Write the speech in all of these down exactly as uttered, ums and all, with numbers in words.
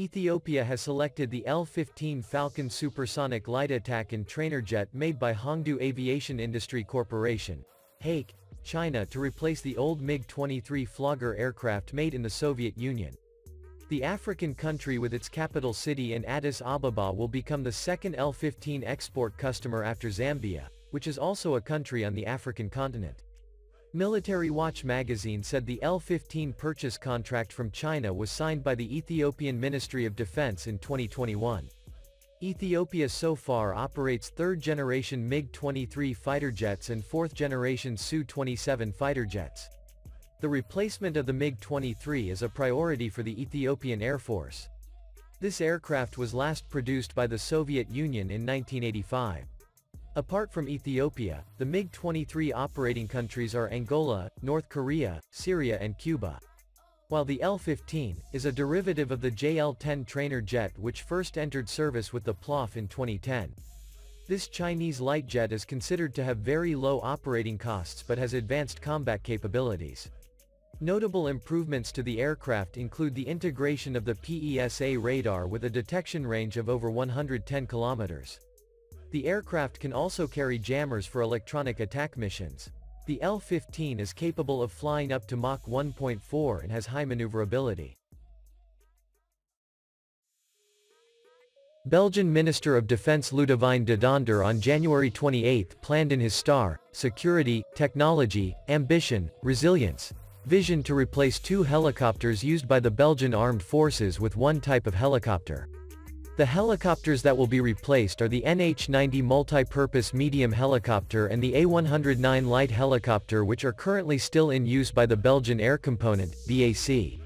Ethiopia has selected the L fifteen Falcon supersonic light attack and trainer jet made by Hongdu Aviation Industry Corporation, H A C, China to replace the old MiG twenty-three Flogger aircraft made in the Soviet Union. The African country with its capital city in Addis Ababa will become the second L fifteen export customer after Zambia, which is also a country on the African continent. Military Watch magazine said the L fifteen purchase contract from China was signed by the Ethiopian Ministry of Defense in twenty twenty-one. Ethiopia so far operates third-generation MiG twenty-three fighter jets and fourth-generation S U twenty-seven fighter jets. The replacement of the MiG twenty-three is a priority for the Ethiopian Air Force. This aircraft was last produced by the Soviet Union in nineteen eighty-five. Apart from Ethiopia, the MiG twenty-three operating countries are Angola, North Korea, Syria and Cuba. While the L fifteen is a derivative of the J L ten trainer jet which first entered service with the PLAAF in twenty ten. This Chinese light jet is considered to have very low operating costs but has advanced combat capabilities. Notable improvements to the aircraft include the integration of the PESA radar with a detection range of over one hundred ten kilometers. The aircraft can also carry jammers for electronic attack missions. The L fifteen is capable of flying up to Mach one point four and has high maneuverability. Belgian Minister of Defense Ludivine Dedonder on January twenty-eighth planned in his STAR, Security, Technology, Ambition, Resilience, Vision to replace two helicopters used by the Belgian Armed Forces with one type of helicopter. The helicopters that will be replaced are the N H ninety multi-purpose medium helicopter and the A one oh nine light helicopter, which are currently still in use by the Belgian Air Component, B A C.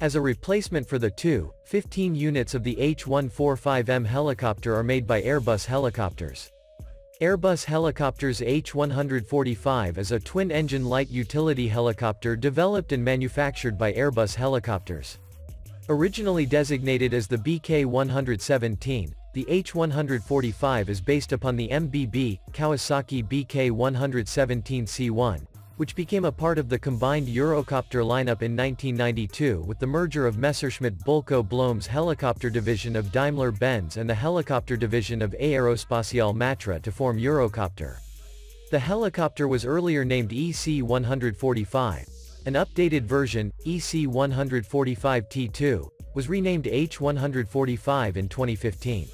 As a replacement for the two, fifteen units of the H one forty-five M helicopter are made by Airbus Helicopters. Airbus Helicopters H one forty-five is a twin-engine light utility helicopter developed and manufactured by Airbus Helicopters. Originally designated as the B K one seventeen, the H one forty-five is based upon the M B B Kawasaki B K one seventeen C one, which became a part of the combined Eurocopter lineup in nineteen ninety-two with the merger of Messerschmitt Bulko Blohm's helicopter division of Daimler-Benz and the helicopter division of Aerospatiale Matra to form Eurocopter. The helicopter was earlier named E C one forty-five. An updated version, E C one forty-five T two, was renamed H one forty-five in twenty fifteen.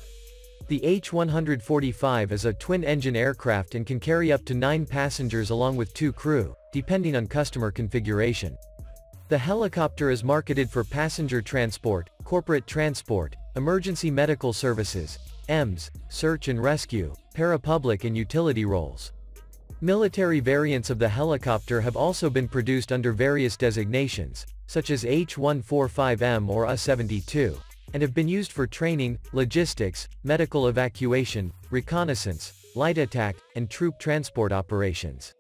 The H one forty-five is a twin-engine aircraft and can carry up to nine passengers along with two crew, depending on customer configuration. The helicopter is marketed for passenger transport, corporate transport, emergency medical services, E M S, search and rescue, parapublic and utility roles. Military variants of the helicopter have also been produced under various designations, such as H one forty-five M or A seventy-two, and have been used for training, logistics, medical evacuation, reconnaissance, light attack, and troop transport operations.